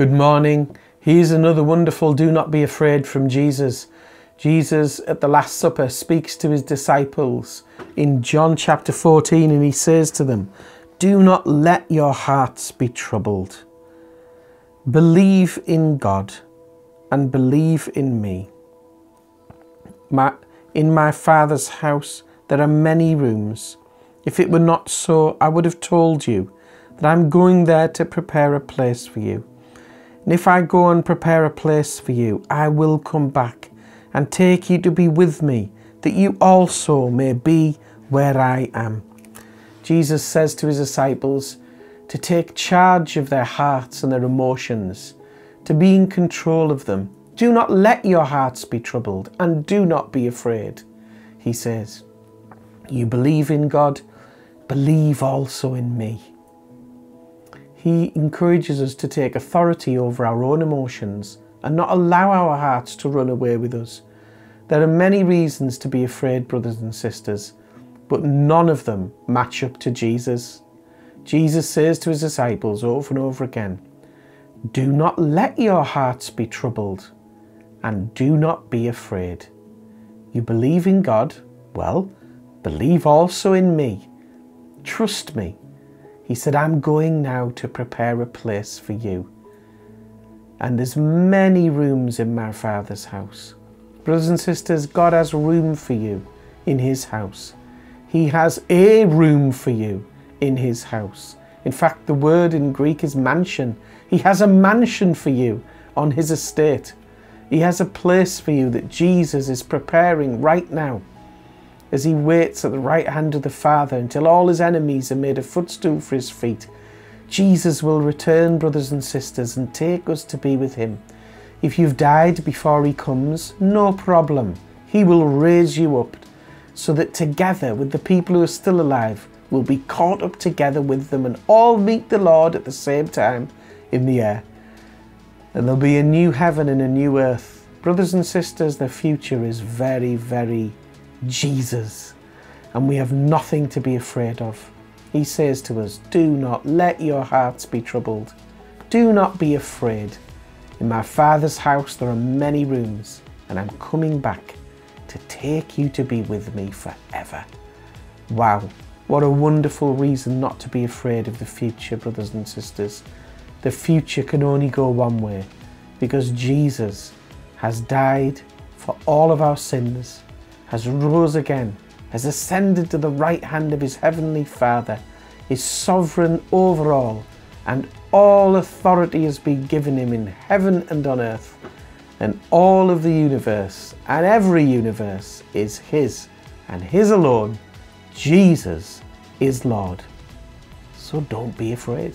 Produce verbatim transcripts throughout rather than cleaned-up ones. Good morning. Here's another wonderful Do Not Be Afraid from Jesus. Jesus at the Last Supper speaks to his disciples in John chapter fourteen, and he says to them, "Do not let your hearts be troubled. Believe in God and believe in me. My, in my Father's house there are many rooms. If it were not so, I would have told you that I'm going there to prepare a place for you. And if I go and prepare a place for you, I will come back and take you to be with me, that you also may be where I am." Jesus says to his disciples to take charge of their hearts and their emotions, to be in control of them. "Do not let your hearts be troubled, and do not be afraid," he says. "You believe in God, believe also in me." He encourages us to take authority over our own emotions and not allow our hearts to run away with us. There are many reasons to be afraid, brothers and sisters, but none of them match up to Jesus. Jesus says to his disciples over and over again, "Do not let your hearts be troubled, and do not be afraid. You believe in God? Well, believe also in me. Trust me." He said, "I'm going now to prepare a place for you. And there's many rooms in my Father's house." Brothers and sisters, God has room for you in his house. He has a room for you in his house. In fact, the word in Greek is mansion. He has a mansion for you on his estate. He has a place for you that Jesus is preparing right now, as he waits at the right hand of the Father until all his enemies are made a footstool for his feet. Jesus will return, brothers and sisters, and take us to be with him. If you've died before he comes, no problem. He will raise you up, so that together with the people who are still alive, we'll be caught up together with them and all meet the Lord at the same time in the air. And there'll be a new heaven and a new earth. Brothers and sisters, the future is very, very Jesus, and we have nothing to be afraid of. He says to us, "Do not let your hearts be troubled. Do not be afraid. In my Father's house there are many rooms, and I'm coming back to take you to be with me forever." Wow, what a wonderful reason not to be afraid of the future, brothers and sisters. The future can only go one way, because Jesus has died for all of our sins, has rose again, has ascended to the right hand of his heavenly Father, is sovereign over all, and all authority has been given him in heaven and on earth, and all of the universe, and every universe is his, and his alone. Jesus is Lord. So don't be afraid.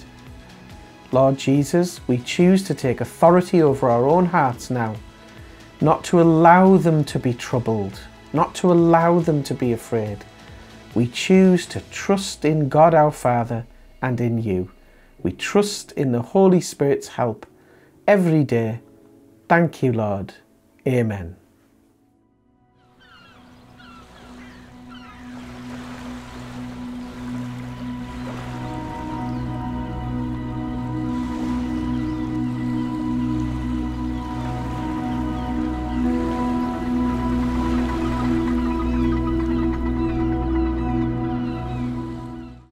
Lord Jesus, we choose to take authority over our own hearts now, not to allow them to be troubled, not to allow them to be afraid. We choose to trust in God our Father and in you. We trust in the Holy Spirit's help every day. Thank you, Lord. Amen.